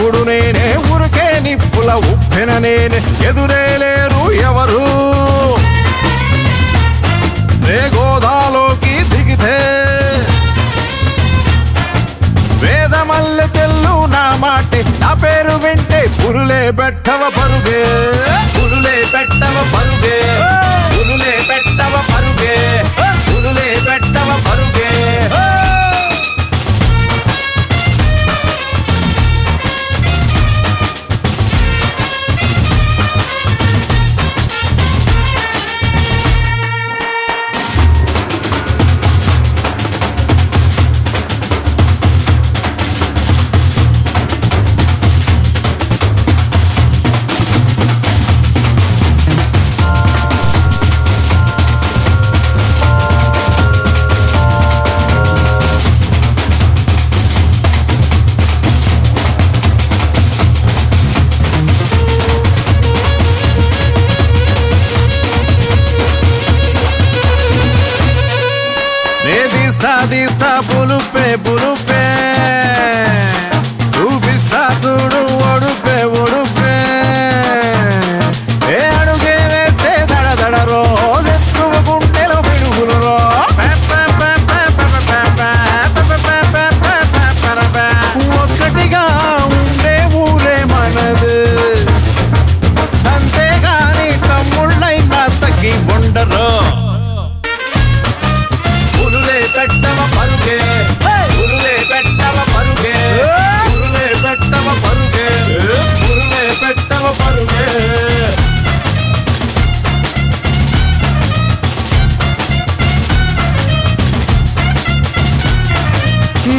ఎప్పుడు నేనే ఉరికే నిప్పుల ఉప్పెన నేనే ఎదురేలేరు ఎవరు రే గోదాలోకి దిగితే వేదమల్ల తెల్లు నా మాటే నా పేరు వింటే పురులే పెట్టవ పరుగే తీస్తా పులుపే పులుపే చూపిస్తా చూడు ఒడుపే ఒడుపే ఏ అడుగే వేస్తే దడదడ రోజు ఎక్కువ గుండెలు పిడుగులు ఒక్కటిగా ఉండే ఊరే మనది అంతేగాని తమ్ముళ్ళైనా తగ్గి ఉండరు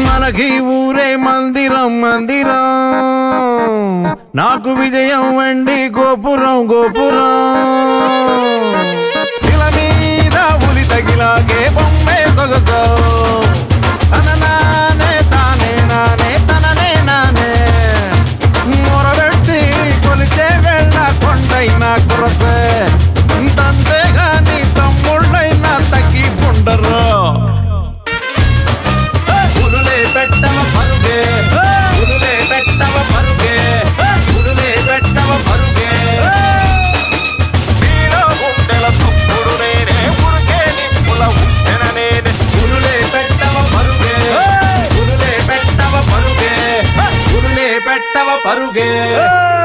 మనకి ఊరే మందిరం మందిరం నాకు విజయం వెండి గోపురం గోపురం శిల మీద ఉలి తగిలాగే బొమ్మే సొగసో తన నానే తానే నానే తననే నానే మొరబెట్టి కొలిచే వెళ్ళ కొండైనా కొరసే తంతేగాని తమ్ముళ్ళైనా తగ్గి ఉండరు పరుగే